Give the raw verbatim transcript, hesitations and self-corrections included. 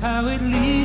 how it leads.